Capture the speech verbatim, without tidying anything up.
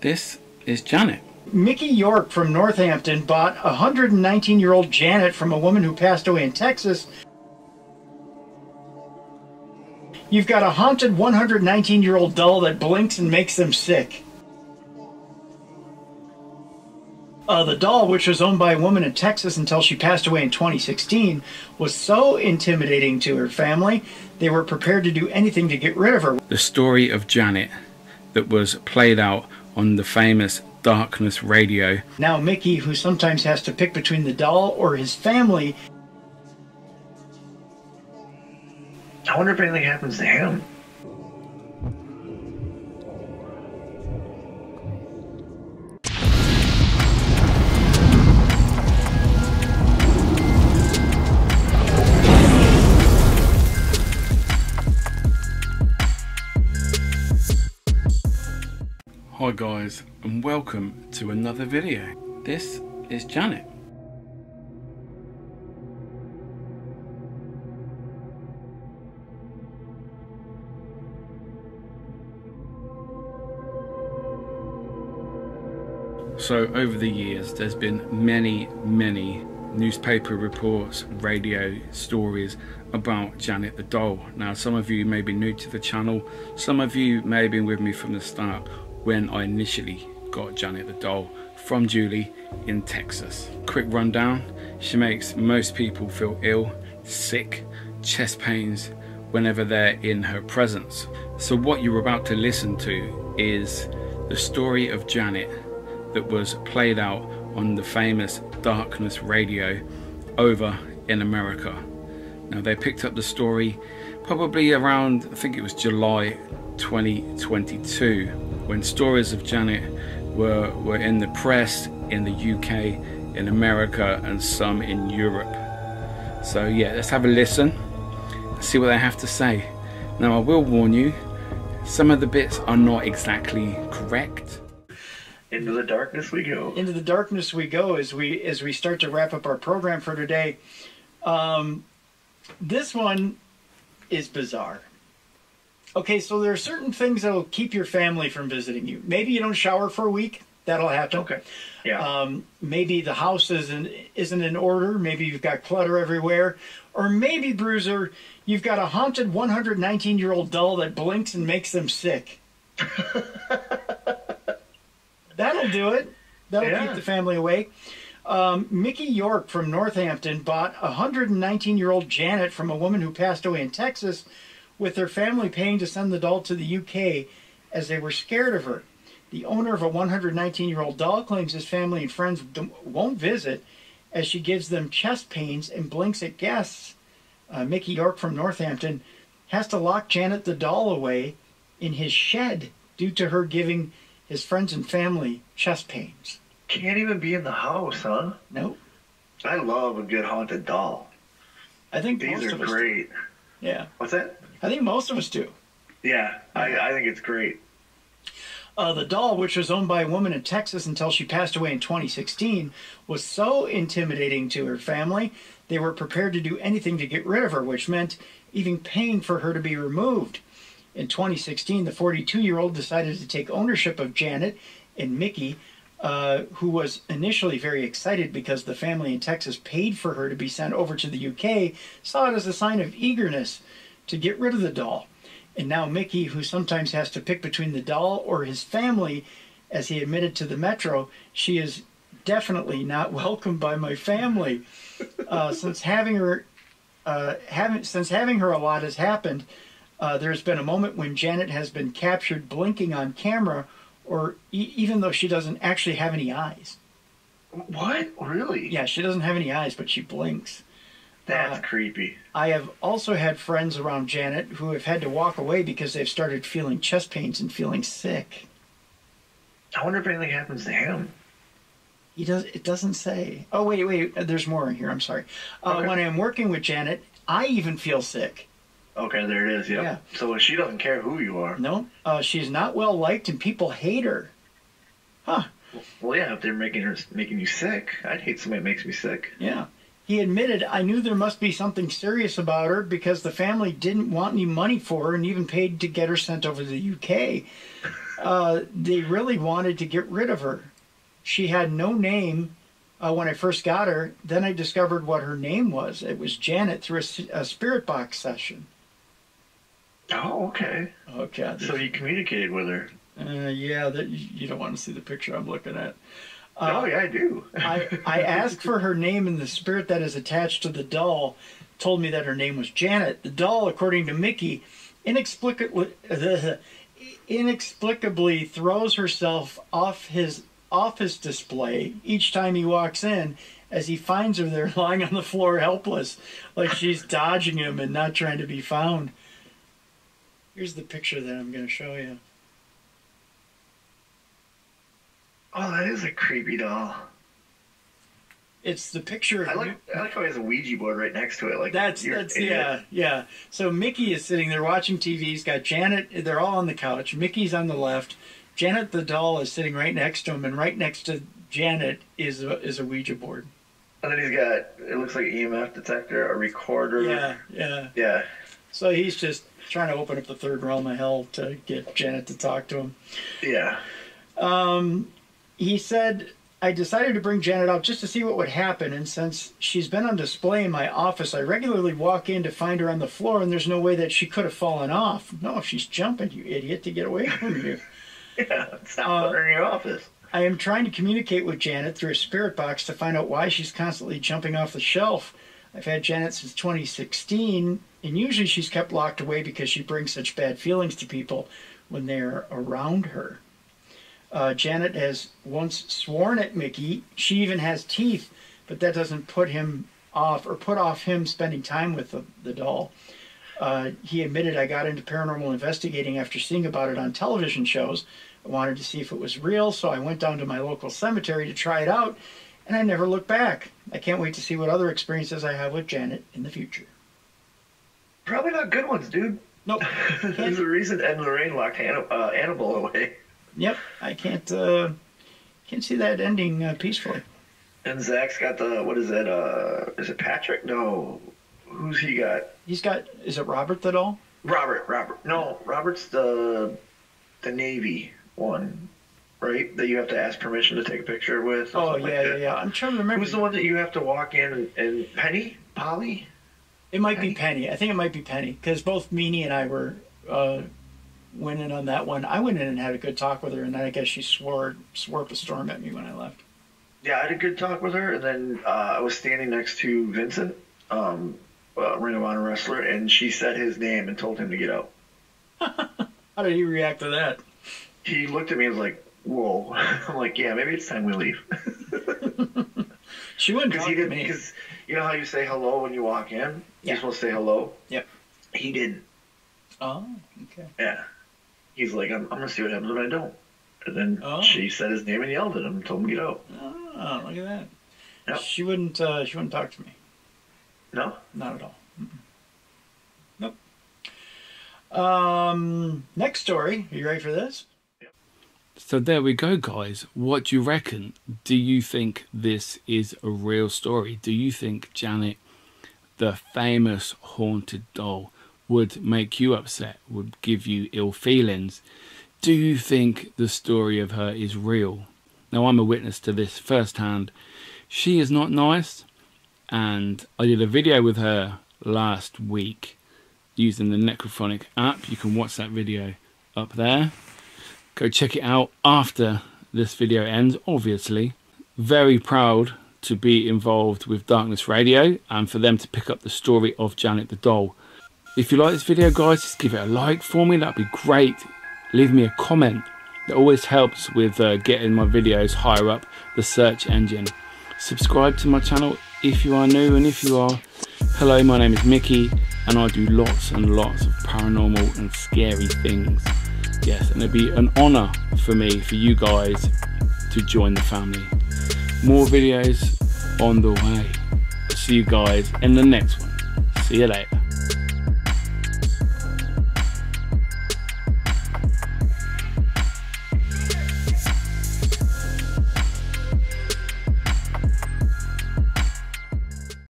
This is Janet. Miki York from Northampton bought one hundred nineteen-year-old Janet from a woman who passed away in Texas. You've got a haunted one hundred nineteen-year-old doll that blinks and makes them sick. Uh, the doll, which was owned by a woman in Texas until she passed away in twenty sixteen, was so intimidating to her family, they were prepared to do anything to get rid of her. The story of Janet that was played out on the famous Darkness Radio. Now Miki, who sometimes has to pick between the doll or his family. I wonder if anything happens to him. Hi guys, and welcome to another video. This is Janet. So over the years there's been many, many newspaper reports, radio stories about Janet the doll. Now some of you may be new to the channel, some of you may have been with me from the start when I initially got Janet the doll from Julie in Texas. Quick rundown, she makes most people feel ill, sick, chest pains whenever they're in her presence. So what you're about to listen to is the story of Janet that was played out on the famous Darkness Radio over in America. Now they picked up the story probably around, I think it was July twenty twenty-two. When stories of Janet were, were in the press, in the U K, in America, and some in Europe. So yeah, let's have a listen, see what they have to say. Now I will warn you, some of the bits are not exactly correct. Into the darkness we go. Into the darkness we go as we, as we start to wrap up our program for today. Um, this one is bizarre. Okay, so there are certain things that will keep your family from visiting you. Maybe you don't shower for a week. That'll happen. Okay. Yeah. Um, maybe the house isn't, isn't in order. Maybe you've got clutter everywhere. Or maybe, Bruiser, you've got a haunted one hundred nineteen-year-old doll that blinks and makes them sick. That'll do it. That'll yeah. keep the family awake. Um, Miki York from Northampton bought a one hundred nineteen-year-old Janet from a woman who passed away in Texas, with their family paying to send the doll to the U K as they were scared of her. The owner of a one hundred nineteen-year-old doll claims his family and friends won't visit as she gives them chest pains and blinks at guests. Uh, Miki York from Northampton has to lock Janet the doll away in his shed due to her giving his friends and family chest pains. Can't even be in the house, huh? Nope. I love a good haunted doll. I think these most are of us great. Do. Yeah. What's that? I think most of us do. Yeah, I, I think it's great. Uh, the doll, which was owned by a woman in Texas until she passed away in twenty sixteen, was so intimidating to her family, they were prepared to do anything to get rid of her, which meant even paying for her to be removed. In twenty sixteen, the forty-two-year-old decided to take ownership of Janet and Miki, uh, who was initially very excited because the family in Texas paid for her to be sent over to the U K, saw it as a sign of eagerness to get rid of the doll. And now Miki, who sometimes has to pick between the doll or his family, as he admitted to the Metro, she is definitely not welcomed by my family. Uh, since having her, uh, having, since having her, a lot has happened. Uh, there's been a moment when Janet has been captured blinking on camera, or e even though she doesn't actually have any eyes. What? Really? Yeah, she doesn't have any eyes, but she blinks. That's uh, creepy. I have also had friends around Janet who have had to walk away because they've started feeling chest pains and feeling sick. I wonder if anything happens to him. He does. It doesn't say. Oh, wait, wait. There's more in here. I'm sorry. Uh, okay. When I'm working with Janet, I even feel sick. Okay, there it is. Yep. Yeah. So she doesn't care who you are. No. Uh, she's not well liked and people hate her. Huh. Well, yeah, if they're making, her, making you sick, I'd hate somebody that makes me sick. Yeah. He admitted, I knew there must be something serious about her because the family didn't want any money for her and even paid to get her sent over to the U K. uh, they really wanted to get rid of her. She had no name uh, when I first got her. Then I discovered what her name was. It was Janet through a, a spirit box session. Oh, okay. Okay. So you communicated with her. Uh, yeah, that, you don't want to see the picture I'm looking at. Uh, oh, yeah, I do. I, I asked for her name, and the spirit that is attached to the doll told me that her name was Janet. The doll, according to Miki, inexplicably, uh, inexplicably throws herself off his office display each time he walks in, as he finds her there lying on the floor helpless, like she's dodging him and not trying to be found. Here's the picture that I'm going to show you. Oh, that is a creepy doll. It's the picture of I like I like how he has a Ouija board right next to it. Like that's that's yeah, yeah. So Miki is sitting there watching T V. He's got Janet, they're all on the couch. Mickey's on the left. Janet the doll is sitting right next to him, and right next to Janet is a, is a Ouija board. And then he's got, it looks like an E M F detector, a recorder. Yeah, yeah. Yeah. So he's just trying to open up the third realm of hell to get Janet to talk to him. Yeah. Um He said, I decided to bring Janet up just to see what would happen, and since she's been on display in my office, I regularly walk in to find her on the floor, and there's no way that she could have fallen off. No, she's jumping, you idiot, to get away from you. Yeah, stop her in your office. I am trying to communicate with Janet through a spirit box to find out why she's constantly jumping off the shelf. I've had Janet since twenty sixteen, and usually she's kept locked away because she brings such bad feelings to people when they're around her. Uh, Janet has once sworn at Miki. She even has teeth, but that doesn't put him off or put off him spending time with the, the doll. Uh, he admitted, I got into paranormal investigating after seeing about it on television shows. I wanted to see if it was real, so I went down to my local cemetery to try it out, and I never looked back. I can't wait to see what other experiences I have with Janet in the future. Probably not good ones, dude. Nope. There's a reason Ed and Lorraine locked Hanna uh, Annabelle away. Yep, I can't uh, can't see that ending uh, peacefully. And Zach's got the, what is that? Uh, is it Patrick? No, who's he got? He's got. Is it Robert the doll? Robert, Robert. No, Robert's the the Navy one, right? That you have to ask permission to take a picture with. Oh yeah, like yeah, yeah. I'm trying to remember. Who's the one that you have to walk in and, and Penny, Polly? It might Penny? be Penny. I think it might be Penny because both Meanie and I were. Uh, Went in on that one. I went in and had a good talk with her, and then I guess she swore swore up a storm at me when I left. Yeah, I had a good talk with her, and then uh, I was standing next to Vincent, um, a Ring of Honor wrestler, and she said his name and told him to get out. How did he react to that? He looked at me and was like, "Whoa!" I'm like, "Yeah, maybe it's time we leave." She wouldn't talk to me because you know how you say hello when you walk in. Yeah. You're supposed to say hello. Yep. He didn't. Oh, okay. Yeah. He's like, I'm, I'm going to see what happens when I don't. And then oh. she said his name and yelled at him and told him to get out. Oh, look at that. Yep. She wouldn't uh, She wouldn't talk to me. No? Not at all. Mm-mm. Nope. Um, next story. Are you ready for this? Yep. So there we go, guys. What do you reckon? Do you think this is a real story? Do you think Janet, the famous haunted doll, would make you upset, would give you ill feelings? Do you think the story of her is real? Now, I'm a witness to this firsthand. She is not nice, and I did a video with her last week using the Necrophonic app. You can watch that video up there. Go check it out after this video ends, obviously. Very proud to be involved with Darkness Radio and for them to pick up the story of Janet the doll. If you like this video, guys, just give it a like for me. That'd be great. Leave me a comment. That always helps with uh, getting my videos higher up the search engine. Subscribe to my channel if you are new, and if you are, hello, my name is Miki, and I do lots and lots of paranormal and scary things. Yes, and it'd be an honor for me, for you guys, to join the family. More videos on the way. See you guys in the next one. See you later.